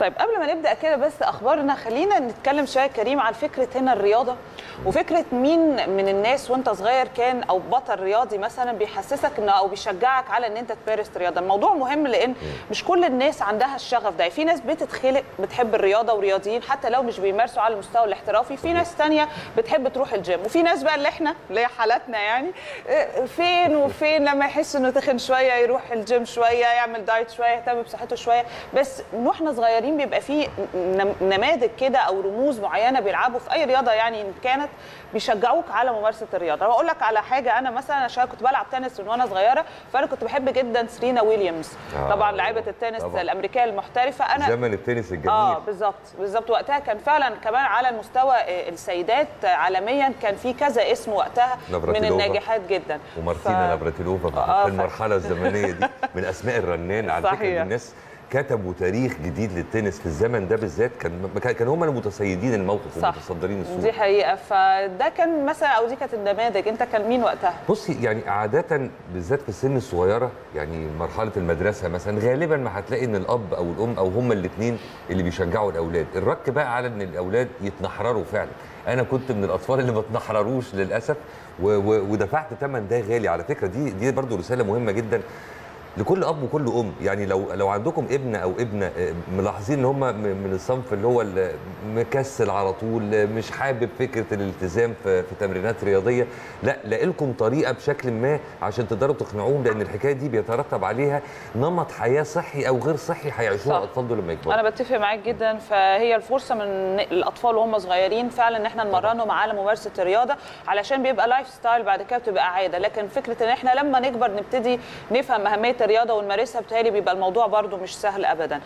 طيب قبل ما نبدا كده بس اخبارنا، خلينا نتكلم شويه كريم عن فكره هنا الرياضه، وفكره مين من الناس وانت صغير كان او بطل رياضي مثلا بيحسسك او بيشجعك على ان انت تمارس رياضه. الموضوع مهم لان مش كل الناس عندها الشغف ده، في ناس بتتخلق بتحب الرياضه ورياضيين حتى لو مش بيمارسوا على المستوى الاحترافي، في ناس ثانيه بتحب تروح الجيم، وفي ناس بقى اللي احنا اللي هي حالتنا يعني فين لما يحس انه تخن شويه يروح الجيم شويه، يعمل دايت شويه، يهتم بصحته شويه. بس واحنا صغيرين بيبقى فيه نماذج كده او رموز معينه بيلعبوا في اي رياضه يعني ان كانت بيشجعوك على ممارسه الرياضه. انا بقول لك على حاجه، انا مثلا عشان كنت بلعب تنس من وانا صغيره، فانا كنت بحب جدا سيرينا ويليامز، طبعا لعيبه التنس الامريكيه المحترفه. انا زمن التنس الجميل بالظبط وقتها كان فعلا كمان على المستوى السيدات عالميا كان في كذا اسم وقتها من الناجحات جدا، ومارتينا نافراتيلوفا في المرحله الزمنيه دي من اسماء الرنان. على فكره الناس كتبوا تاريخ جديد للتنس في الزمن ده بالذات، كان هم المتسيدين الموقف ومتصدرين السوق، دي حقيقه. فده كان مثلا او دي كانت النماذج. انت كان مين وقتها؟ بصي يعني عاده بالذات في السن الصغيره يعني مرحله المدرسه مثلا، غالبا ما هتلاقي ان الاب او الام او هم الاثنين اللي بيشجعوا الاولاد. الرك بقى على ان الاولاد يتنحرروا فعلا. انا كنت من الاطفال اللي ما اتنحرروش للاسف، ودفعت ثمن ده غالي على فكره. دي برضو رساله مهمه جدا لكل اب وكل ام، يعني لو عندكم ابن او ابنه ملاحظين ان هم من الصنف اللي هو مكسل على طول، مش حابب فكره الالتزام في تمرينات رياضيه، لا لكم طريقه بشكل ما عشان تقدروا تقنعوهم، لان الحكايه دي بيترتب عليها نمط حياه صحي او غير صحي هيعيشوه الاطفال دول لما يكبروا. انا بتفق معاك جدا، فهي الفرصه من الاطفال وهم صغيرين فعلا ان احنا نمرنهم على ممارسه الرياضه، علشان بيبقى لايف ستايل بعد كده بتبقى عاده. لكن فكره ان احنا لما نكبر نبتدي نفهم اهميه الرياضه ونمارسها، بتهيألي بيبقى الموضوع برضو مش سهل ابدا.